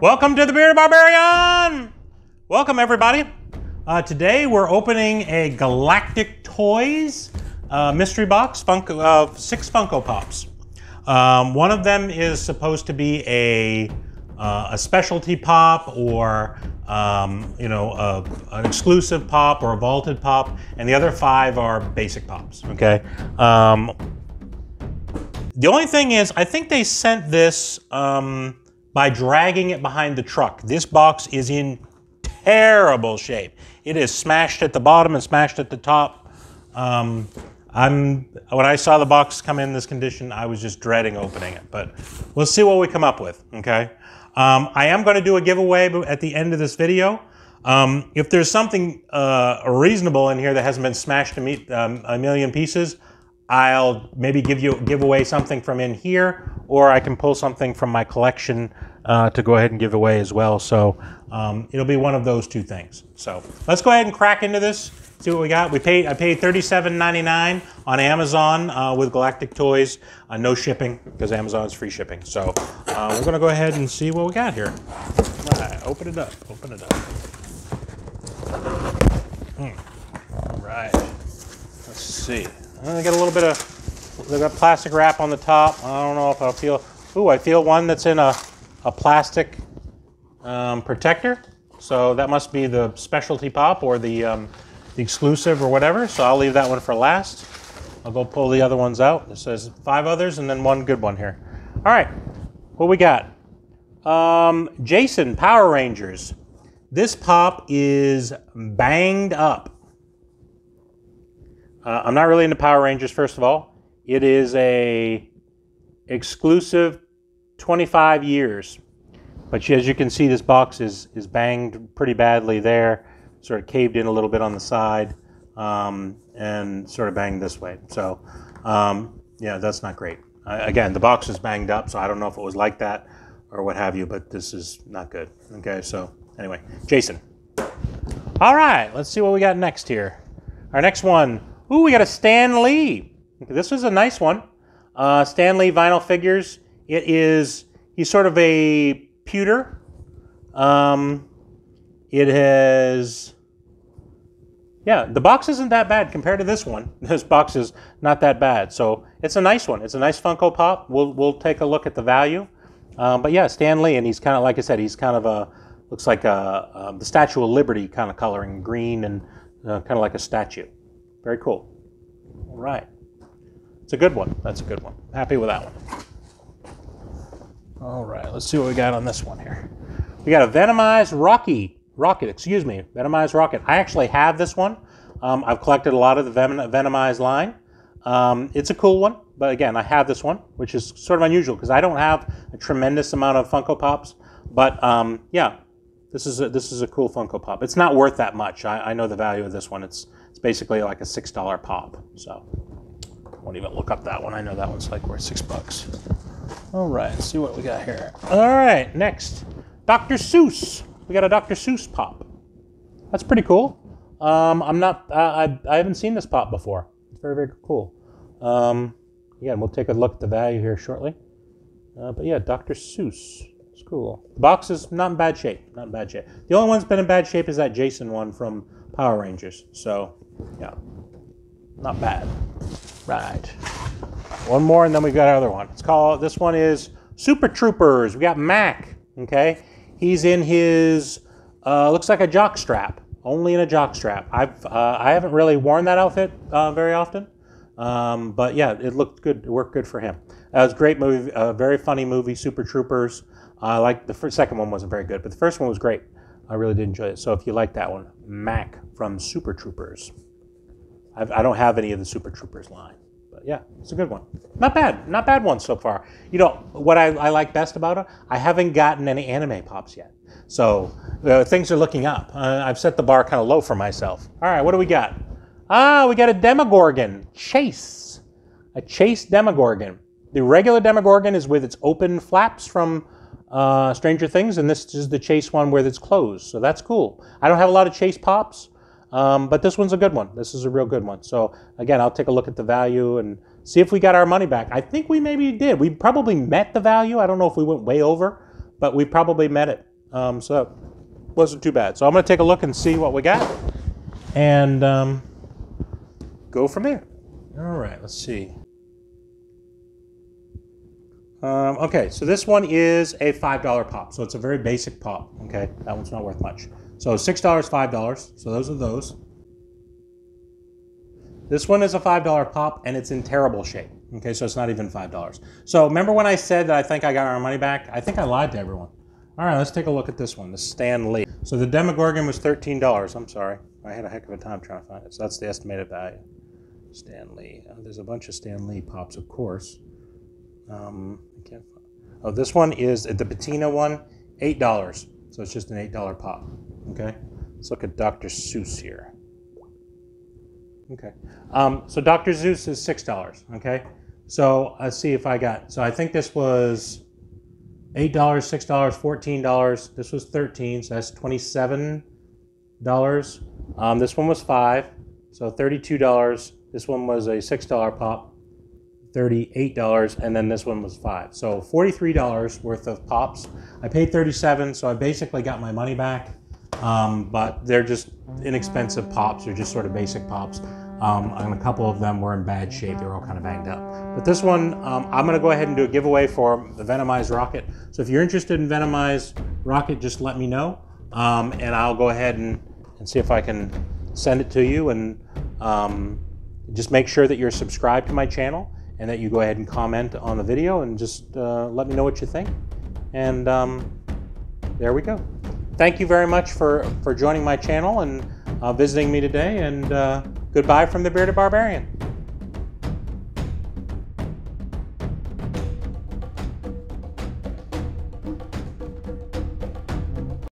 Welcome to the Bearded Barbarian! Welcome everybody. Today we're opening a Galactic Toys mystery box of 6 Funko Pops. One of them is supposed to be a specialty pop or you know, an exclusive pop or a vaulted pop, and the other 5 are basic pops, okay? The only thing is, I think they sent this by dragging it behind the truck. This box is in terrible shape. It is smashed at the bottom and smashed at the top. When I saw the box come in this condition, I was just dreading opening it, but we'll see what we come up with, okay? I am going to do a giveaway at the end of this video. If there's something reasonable in here that hasn't been smashed to meet a million pieces, I'll maybe give away something from in here, or I can pull something from my collection to go ahead and give away as well. So it'll be one of those two things. So let's go ahead and crack into this, see what we got. I paid $37.99 on Amazon with Galactic Toys, no shipping, because Amazon's free shipping. So we're gonna go ahead and see what we got here. All right, open it up, open it up. All right, let's see. I got a little bit of, they've got plastic wrap on the top. I don't know if I'll feel, ooh, I feel one that's in a plastic protector. So that must be the specialty pop or the exclusive or whatever. So I'll leave that one for last. I'll go pull the other ones out. It says 5 others and then 1 good one here. All right, what we got? Jason, Power Rangers. This pop is banged up. I'm not really into Power Rangers, first of all. It is a exclusive 25 years. But as you can see, this box is banged pretty badly there. Sort of caved in a little bit on the side and sort of banged this way. So, yeah, that's not great. Again, the box is banged up, so I don't know if it was like that or what have you, but this is not good. Okay, so anyway, Jason. All right, let's see what we got next here. Our next one. Ooh, we got a Stan Lee. Okay, this is a nice one. Stan Lee vinyl figures. It is, he's sort of a pewter. It has, yeah, the box isn't that bad compared to this one. This box is not that bad. So it's a nice one. It's a nice Funko Pop. We'll take a look at the value. But yeah, Stan Lee, and he's kind of, like I said, he's kind of a, looks like a, the Statue of Liberty kind of coloring, green and kind of like a statue. Very cool. All right. It's a good one. That's a good one. Happy with that one. All right. Let's see what we got on this one here. We got a Venomized Rocket, excuse me. Venomized Rocket. I actually have this one. I've collected a lot of the Venomized line. It's a cool one, but again, I have this one, which is sort of unusual because I don't have a tremendous amount of Funko Pops, but yeah, this is a cool Funko Pop. It's not worth that much. I know the value of this one. It's basically like a $6 pop, so I won't even look up that one. I know that one's like worth $6. All right, let's see what we got here. All right, next, Dr. Seuss. We got a Dr. Seuss pop. That's pretty cool. I haven't seen this pop before. It's very, very cool. Yeah, and we'll take a look at the value here shortly. But yeah, Dr. Seuss. It's cool. The box is not in bad shape. Not in bad shape. The only one's been in bad shape is that Jason one from Power Rangers, so yeah, not bad. Right, one more and then we've got our other one. It's called, this one is Super Troopers. We got Mac, okay? He's in his, looks like a jock strap, only in a jock strap. I haven't really worn that outfit very often, but yeah, it looked good, it worked good for him. That was a great movie, a very funny movie, Super Troopers. Like the second one wasn't very good, but the first one was great. I really did enjoy it. So if you like that one, Mac from Super Troopers. I don't have any of the Super Troopers line, but yeah, it's a good one. Not bad, not bad one so far. You know, what I like best about it, I haven't gotten any anime pops yet. So things are looking up. I've set the bar kind of low for myself. All right, what do we got? Ah, we got a Demogorgon, Chase. A Chase Demogorgon. The regular Demogorgon is with its open flaps from Stranger Things, and this is the Chase one where it's closed, so that's cool. I don't have a lot of Chase pops. But this one's a good one. This is a real good one. So again, I'll take a look at the value and see if we got our money back. I think we maybe did. We probably met the value. I don't know if we went way over, but we probably met it. So that wasn't too bad. So I'm going to take a look and see what we got and go from there. All right, let's see. Okay, so this one is a $5 pop. So it's a very basic pop. Okay, that one's not worth much. So $6, $5. So those are those. This one is a $5 pop and it's in terrible shape. Okay, so it's not even $5. So remember when I said that I think I got our money back? I think I lied to everyone. All right, let's take a look at this one, the Stan Lee. So the Demogorgon was $13. I'm sorry. I had a heck of a time trying to find it. So that's the estimated value. Stan Lee. Oh, there's a bunch of Stan Lee pops, of course. Oh, this one is the patina one, $8. So it's just an $8 pop. Okay, let's look at Dr. Seuss here. Okay, so Dr. Seuss is $6. Okay, so let's see if I got. So I think this was $8, $6, $14. This was $13, so that's $27. This one was $5, so $32. This one was a $6 pop, $38, and then this one was $5. So $43 worth of pops. I paid $37, so I basically got my money back. But they're just inexpensive pops. They're just sort of basic pops. And a couple of them were in bad shape. They were all kind of banged up. But this one, I'm going to go ahead and do a giveaway for the Venomized Rocket. So if you're interested in Venomized Rocket, just let me know. And I'll go ahead and see if I can send it to you. And just make sure that you're subscribed to my channel and that you go ahead and comment on the video and just let me know what you think. And there we go. Thank you very much for joining my channel and visiting me today, and goodbye from the Bearded Barbarian.